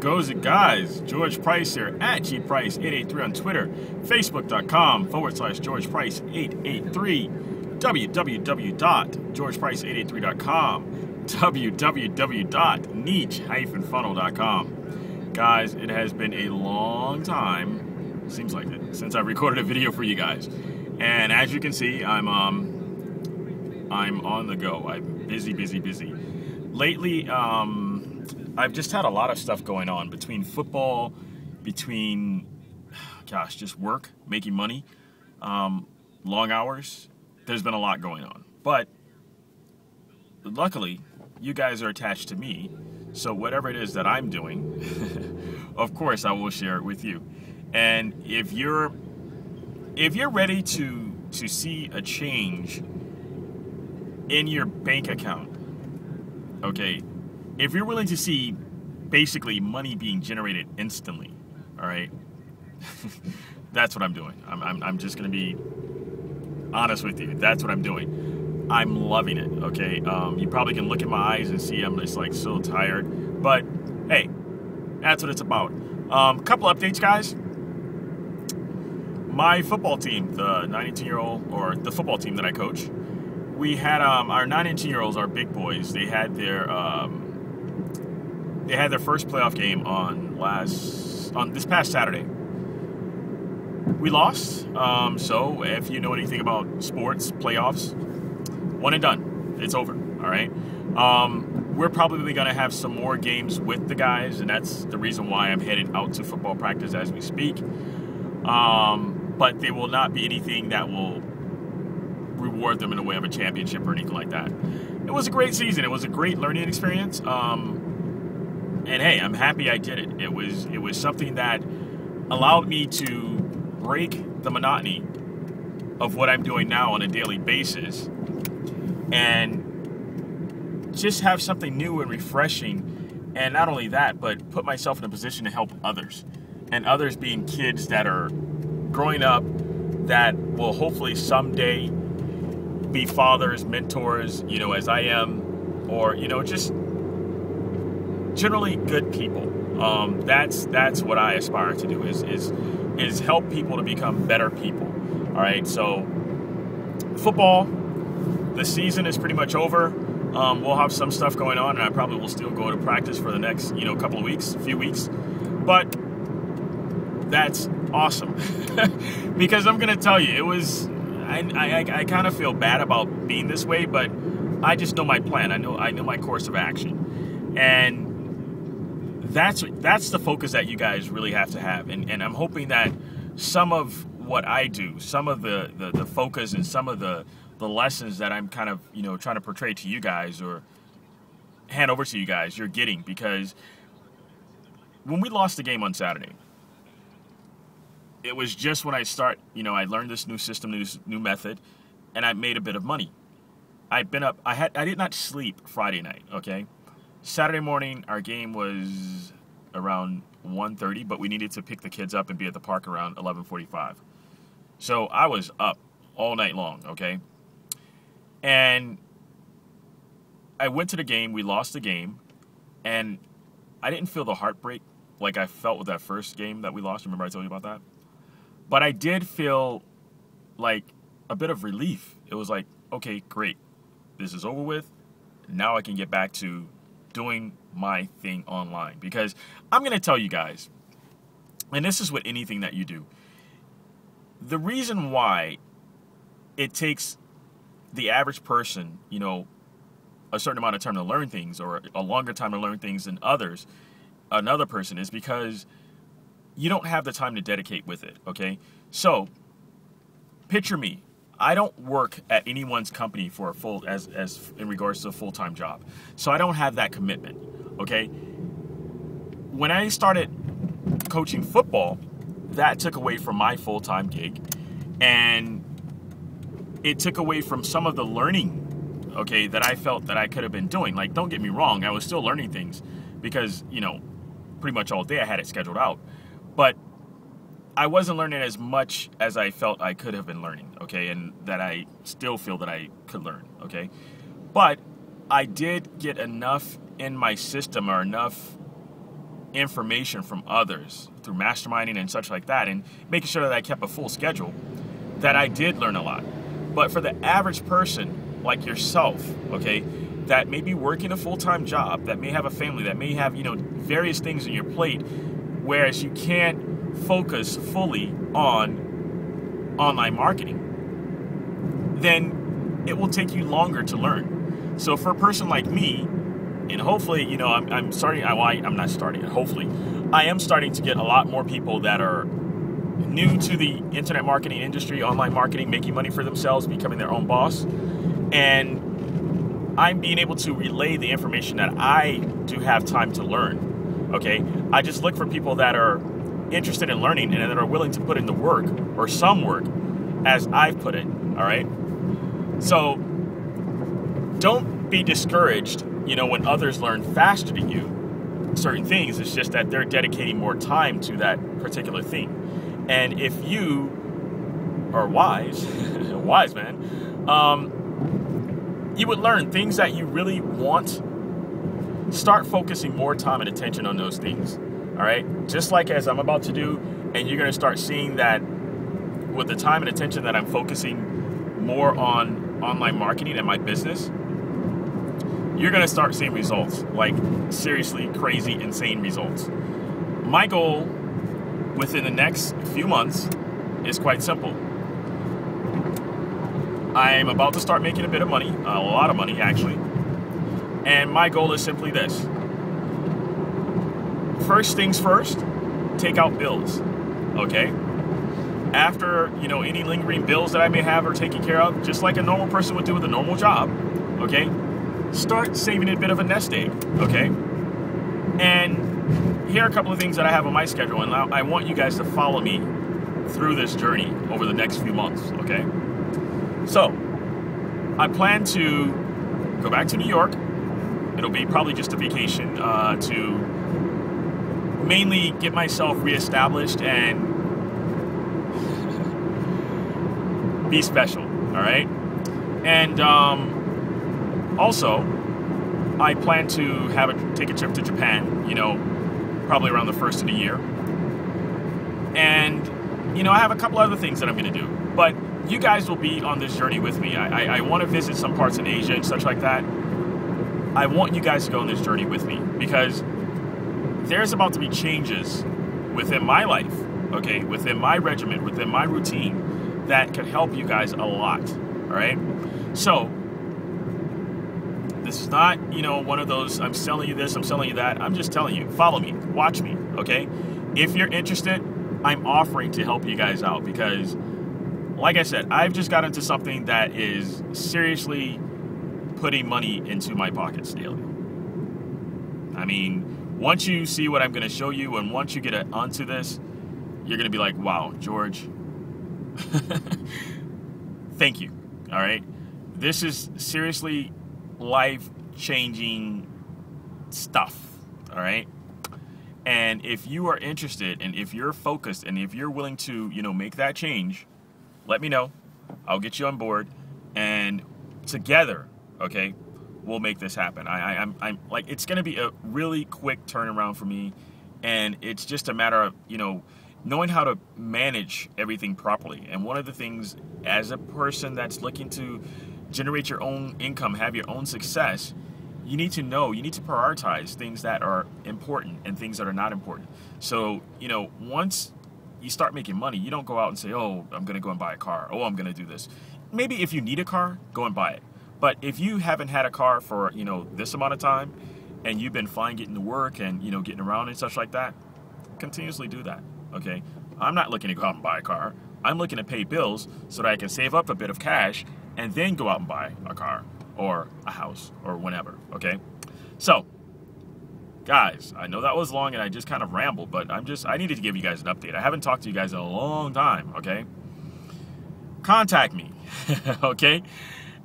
Goes it, guys. George Price here at gprice883 on Twitter, facebook.com/GeorgePrice883, www.georgeprice883.com, www.niche-funnel.com. Guys, it has been a long time, seems like it, since I recorded a video for you guys. And as you can see, I'm on the go. I'm busy. Lately, I've just had a lot of stuff going on between football, between, gosh, just work, making money, long hours. There's been a lot going on. But luckily, you guys are attached to me, so whatever it is that I'm doing, of course I will share it with you. And if you're ready to see a change in your bank account, okay, if you're willing to see basically money being generated instantly, all right, that's what I'm doing. I'm just going to be honest with you. That's what I'm doing. I'm loving it, okay? You probably can look in my eyes and see I'm just like so tired. But, hey, that's what it's about. Couple updates, guys. My football team, the 19-year-old, or the football team that I coach, we had our 19-year-olds, our big boys, they had their first playoff game this past Saturday. We lost, so if you know anything about sports, playoffs, one and done. It's over, all right? We're probably going to have some more games with the guys, and that's the reason why I'm headed out to football practice as we speak. But they will not be anything that will reward them in a way of a championship or anything like that. It was a great season. It was a great learning experience. And hey, I'm happy I did it. It was something that allowed me to break the monotony of what I'm doing now on a daily basis and just have something new and refreshing. And not only that, but put myself in a position to help others. And others being kids that are growing up that will hopefully someday be fathers, mentors, you know, as I am, or, you know, just generally good people. That's what I aspire to do is help people to become better people. All right. So football, the season is pretty much over. We'll have some stuff going on, and I probably will still go to practice for the next, you know, couple of weeks, few weeks, but that's awesome because I'm going to tell you, it was, I kind of feel bad about being this way, but I just know my plan. I know my course of action, and that's the focus that you guys really have to have. And I'm hoping that some of what I do, some of the focus and some of the lessons that I'm kind of, you know, trying to portray to you guys or hand over to you guys, you're getting, because when we lost the game on Saturday, it was just when I start, you know, I learned this new system, new method, and I made a bit of money. I've been up, I did not sleep Friday night, okay? Saturday morning, our game was around 1:30, but we needed to pick the kids up and be at the park around 11:45. So I was up all night long, okay? And I went to the game, we lost the game, and I didn't feel the heartbreak like I felt with that first game that we lost. Remember I told you about that? But I did feel like a bit of relief. It was like, okay, great. This is over with. Now I can get back to doing my thing online. Because I'm going to tell you guys, and this is with anything that you do, the reason why it takes the average person, you know, a certain amount of time to learn things or a longer time to learn things than others, another person, is because you don't have the time to dedicate with it, okay? So, picture me. I don't work at anyone's company for a full, as in regards to a full-time job. So I don't have that commitment, okay? When I started coaching football, that took away from my full-time gig, and it took away from some of the learning, okay, that I felt that I could have been doing. Like, don't get me wrong, I was still learning things because, you know, pretty much all day I had it scheduled out. But I wasn't learning as much as I felt I could have been learning, okay, and that I still feel that I could learn, okay? But I did get enough in my system or enough information from others through masterminding and such like that, and making sure that I kept a full schedule, that I did learn a lot. But for the average person like yourself, okay, that may be working a full-time job, that may have a family, that may have, you know, various things on your plate, whereas you can't focus fully on online marketing, then it will take you longer to learn. So for a person like me, and hopefully, you know, I am starting to get a lot more people that are new to the internet marketing industry, online marketing, making money for themselves, becoming their own boss. And I'm being able to relay the information that I do have time to learn, okay? I just look for people that are interested in learning and that are willing to put in the work, or some work, as I've put it, all right? So don't be discouraged, you know, when others learn faster than you certain things. It's just that they're dedicating more time to that particular thing. And if you are wise, wise man, you would learn things that you really want. Start focusing more time and attention on those things, all right? Just like as I'm about to do, and you're gonna start seeing that with the time and attention that I'm focusing more on online marketing and my business, you're gonna start seeing results, like seriously crazy, insane results. My goal within the next few months is quite simple. I am about to start making a bit of money, a lot of money actually. And my goal is simply this. First things first, take out bills, okay? After, you know, any lingering bills that I may have are taken care of, just like a normal person would do with a normal job, okay? Start saving a bit of a nest egg, okay? And here are a couple of things that I have on my schedule, and I want you guys to follow me through this journey over the next few months, okay? So, I plan to go back to New York. It'll be probably just a vacation to mainly get myself reestablished and be special, all right? And also, I plan to take a trip to Japan, you know, probably around the first of the year. And, you know, I have a couple other things that I'm going to do, but you guys will be on this journey with me. I want to visit some parts in Asia and such like that. I want you guys to go on this journey with me, because there's about to be changes within my life, okay, within my regimen, within my routine, that could help you guys a lot, all right? So this is not, you know, one of those, I'm selling you this, I'm selling you that. I'm just telling you, follow me, watch me, okay? If you're interested, I'm offering to help you guys out, because like I said, I've just got into something that is seriously putting money into my pockets daily. I mean, once you see what I'm going to show you, and once you get onto this, you're going to be like, wow, George, thank you, all right? This is seriously life-changing stuff, all right? And if you are interested, and if you're focused, and if you're willing to, you know, make that change, let me know. I'll get you on board, and together, okay, we'll make this happen. I'm like, it's gonna be a really quick turnaround for me, and it's just a matter of, you know, knowing how to manage everything properly. And one of the things, as a person that's looking to generate your own income, have your own success, you need to know, you need to prioritize things that are important and things that are not important. So, you know, once you start making money, you don't go out and say, oh, I'm gonna go and buy a car. Oh, I'm gonna do this. Maybe if you need a car, go and buy it. But if you haven't had a car for, you know, this amount of time, and you've been fine getting to work and, you know, getting around and such like that, continuously do that, okay? I'm not looking to go out and buy a car. I'm looking to pay bills so that I can save up a bit of cash and then go out and buy a car or a house or whatever, okay? So, guys, I know that was long and I just kind of rambled, but I needed to give you guys an update. I haven't talked to you guys in a long time, okay? Contact me, okay?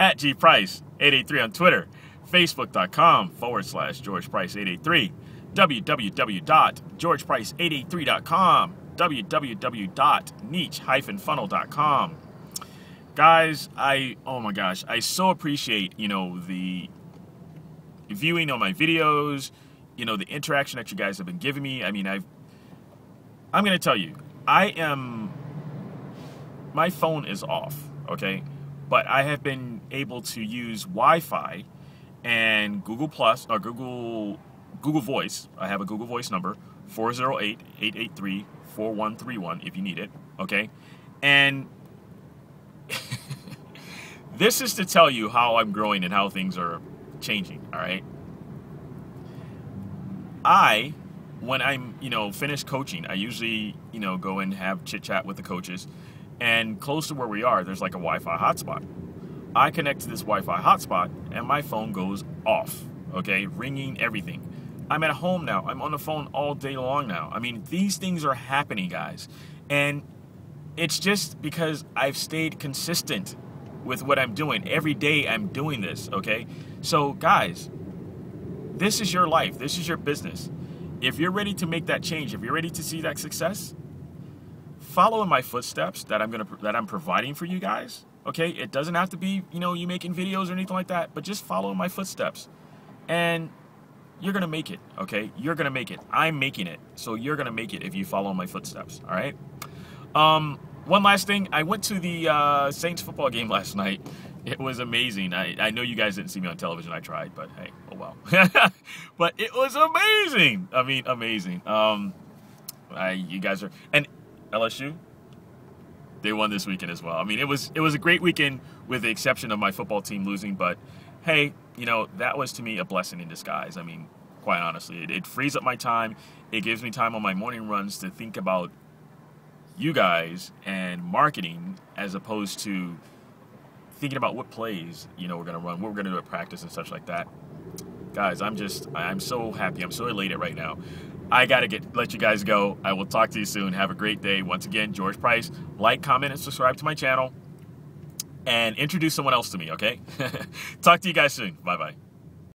At gprice883 on Twitter, facebook.com/GeorgePrice883, www.georgeprice883.com, www.niche-funnel.com. Guys, oh my gosh, I so appreciate, you know, the viewing on my videos, you know, the interaction that you guys have been giving me. I mean, I'm going to tell you, my phone is off, okay? But I have been able to use Wi-Fi and Google Plus, or Google Voice. I have a Google Voice number, 408-883-4131 if you need it, okay? And this is to tell you how I'm growing and how things are changing, all right? When I'm, you know, finished coaching, I usually, you know, go and have chit-chat with the coaches. And close to where we are, there's like a Wi-Fi hotspot. I connect to this Wi-Fi hotspot, and my phone goes off, okay? Ringing, everything. I'm at home now. I'm on the phone all day long now. I mean, these things are happening, guys. And it's just because I've stayed consistent with what I'm doing. Every day I'm doing this, okay? So, guys, this is your life. This is your business. If you're ready to make that change, if you're ready to see that success, follow in my footsteps that I'm providing for you guys, okay? It doesn't have to be, you know, you making videos or anything like that, but just follow in my footsteps. And you're going to make it, okay? You're going to make it. I'm making it. So you're going to make it if you follow my footsteps, all right? One last thing. I went to the Saints football game last night. It was amazing. I know you guys didn't see me on television. I tried, but hey, oh well. But it was amazing. I mean, amazing. You guys are... And LSU, they won this weekend as well. I mean, it was a great weekend with the exception of my football team losing. But, hey, you know, that was to me a blessing in disguise. I mean, quite honestly, it frees up my time. It gives me time on my morning runs to think about you guys and marketing as opposed to thinking about what plays, you know, we're going to run, what we're going to do at practice and such like that. Guys, I'm so happy. I'm so elated right now. I got to let you guys go. I will talk to you soon. Have a great day. Once again, George Price. Like, comment, and subscribe to my channel. And introduce someone else to me, okay? Talk to you guys soon. Bye-bye.